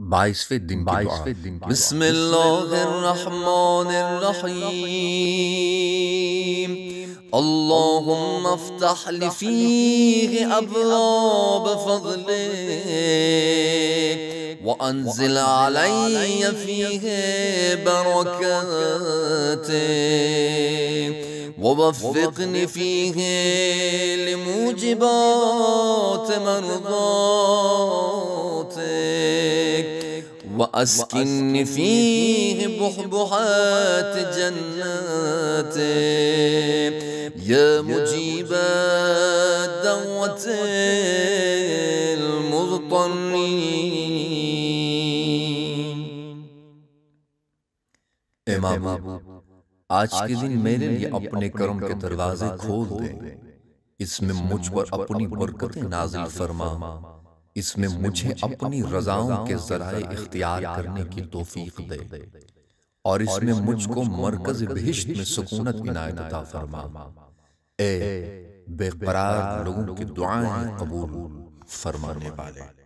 बाईसवें दिन बिस्मिल्लाहिर्रहमानिर्रहीम अल्लाहुम्मा अफ्तह लि फीहि अब्वाब फज़लिक व अंज़िल अलैया फीहि बरकातिक ووفقني فيه لموجبات مرضاتك وأسكنني فيه بحبحات جناتك يا مجيب دعوة المضطرين إمام आज के दिन मेरे लिए अपने कर्म के दरवाजे खोल दे। इसमें मुझ पर अपनी बरकत नाजिल फरमा। इसमें मुझे अपनी रजाओं के जराए इख्तियार करने की तौफीक दे और इसमें मुझको मरकज बहिश्त में सुकूनत इनायत अता फरमा। ए बेकरार लोगों की दुआएं कबूल फरमाने वाले।